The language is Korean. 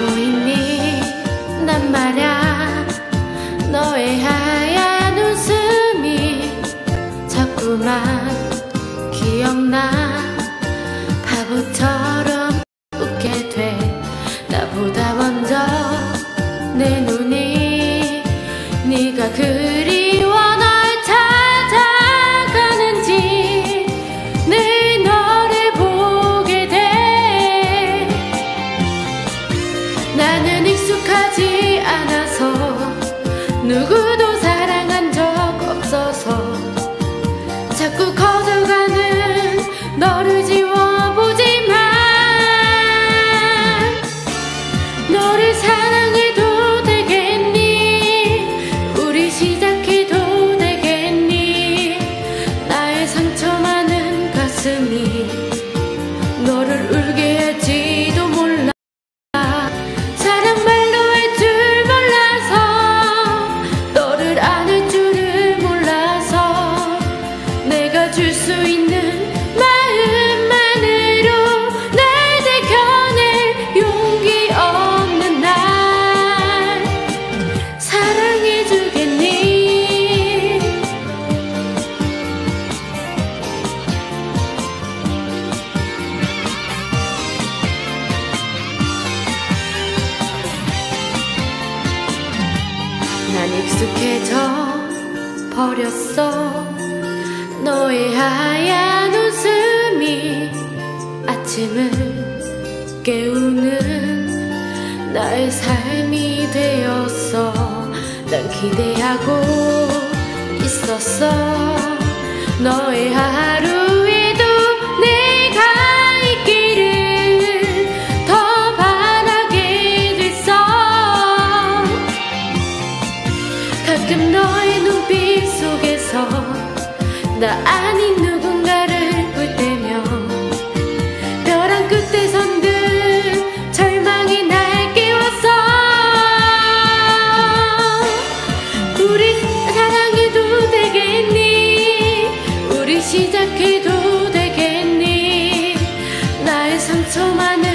알고 있니 난 말야 너의 하얀 웃음이 자꾸만 기억나 바보처럼 웃게 돼 나보다 먼저 내 눈이 네가 그리워 널 찾아가는지 늘 너를 보게 돼 나는 익숙하지 않아서 누구도 사랑한 적 없어서 자꾸 커져가는 너를 지워보지만 너를 사랑해도 되겠니 우리 시작해도 되겠니 나의 상처 많은 가슴이 너를 울게 할지도 몰라 사랑 말로 할 줄 몰라서 너를 아는 줄을 몰라서 내가 줄 수 있는 마음만으로 날 지켜낼 용기 없는 날 사랑해주겠니 난 익숙해져 버렸어 너의 하얀 웃음이 아침을 깨우는 나의 삶이 되었어 난 기대하고 있었어 너의 하루에도 내가 있기를 더 바라게 됐어 가끔 너의 눈빛 속에서 나 아닌 누군가를 볼 때면 벼랑 끝에 선 듯 절망이 날 깨웠어 우리 사랑해도 되겠니 우리 시작해도 되겠니 나의 상처만